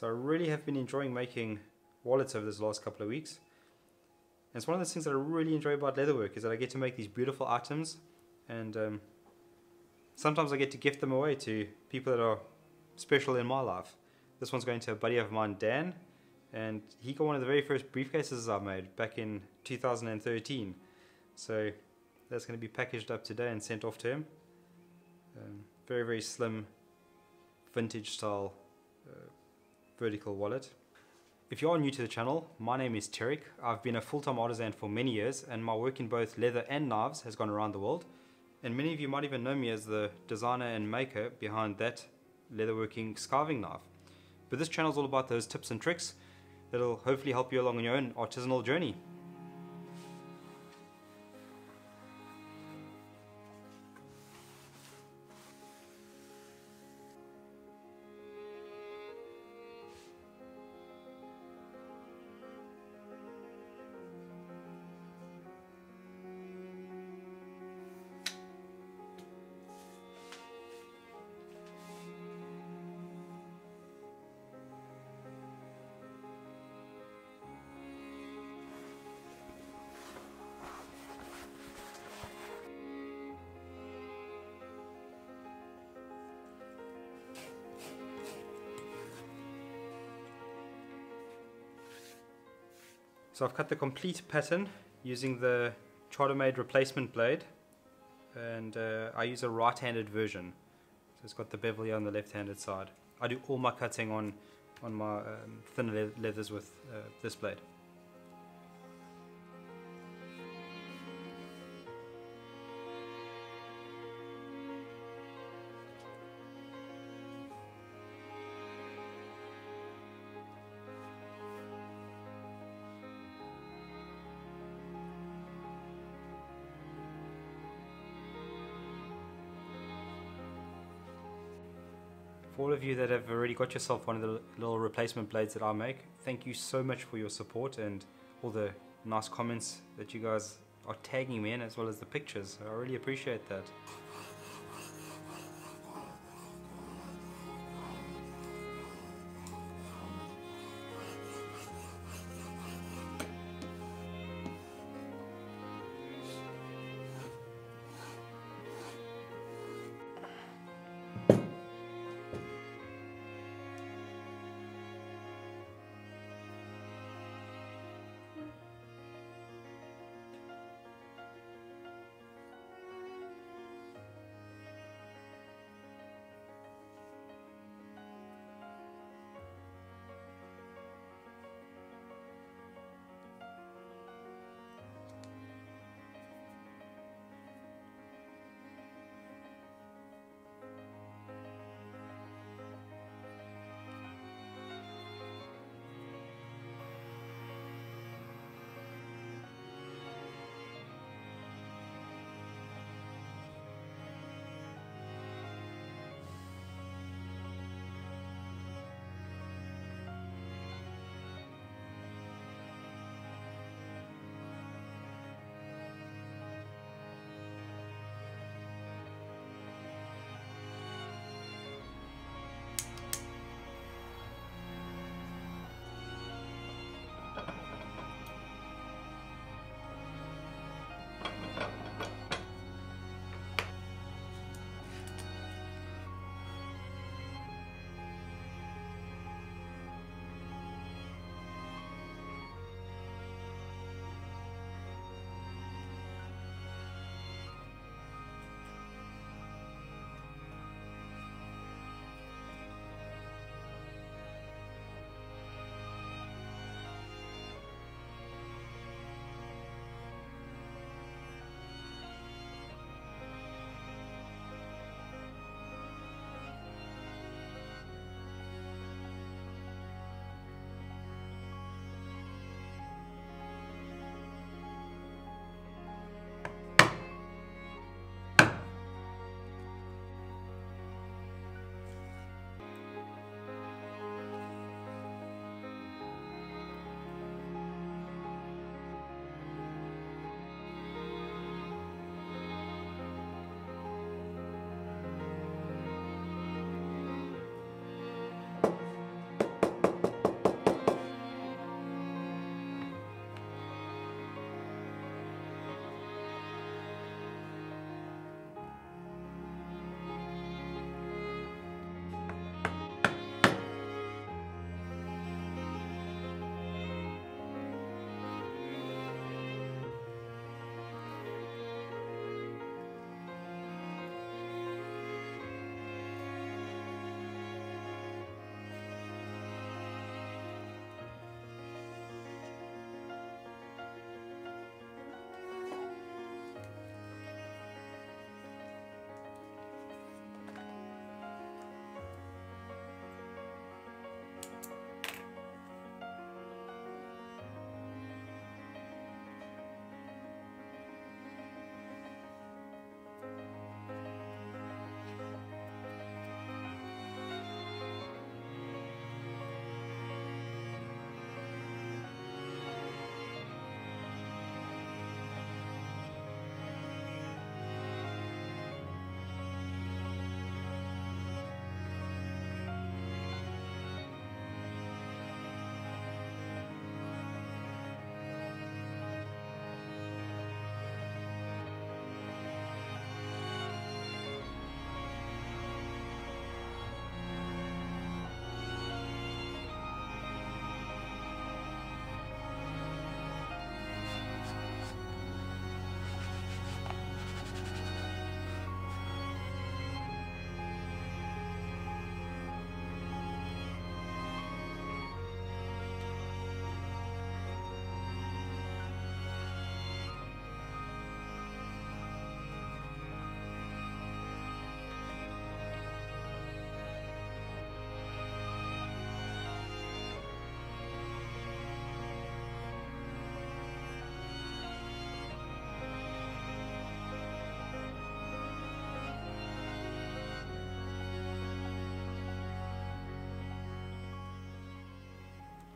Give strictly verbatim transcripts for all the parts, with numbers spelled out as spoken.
So I really have been enjoying making wallets over this last couple of weeks. And it's one of those things that I really enjoy about leatherwork, is that I get to make these beautiful items, and um, sometimes I get to gift them away to people that are special in my life. This one's going to a buddy of mine, Dan, and he got one of the very first briefcases I made back in two thousand thirteen. So that's going to be packaged up today and sent off to him. Um, very, very slim, vintage style uh, vertical wallet. If you are new to the channel, my name is Terrick. I've been a full-time artisan for many years, and my work in both leather and knives has gone around the world. And many of you might even know me as the designer and maker behind that leatherworking carving knife. But this channel is all about those tips and tricks that'll hopefully help you along on your own artisanal journey. So I've cut the complete pattern using the Chartermade replacement blade, and uh, I use a right-handed version, so it's got the bevel here on the left-handed side. I do all my cutting on, on my um, thin le leathers with uh, this blade. All of you that have already got yourself one of the little replacement blades that I make, thank you so much for your support and all the nice comments that you guys are tagging me in, as well as the pictures. I really appreciate that.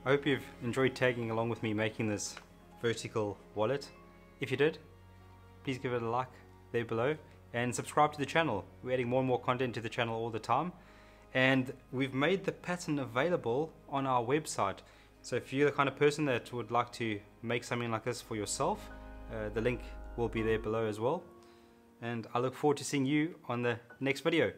I hope you've enjoyed tagging along with me making this vertical wallet. If you did, please give it a like there below and subscribe to the channel. We're adding more and more content to the channel all the time, and we've made the pattern available on our website. So if you're the kind of person that would like to make something like this for yourself, uh, the link will be there below as well. And I look forward to seeing you on the next video.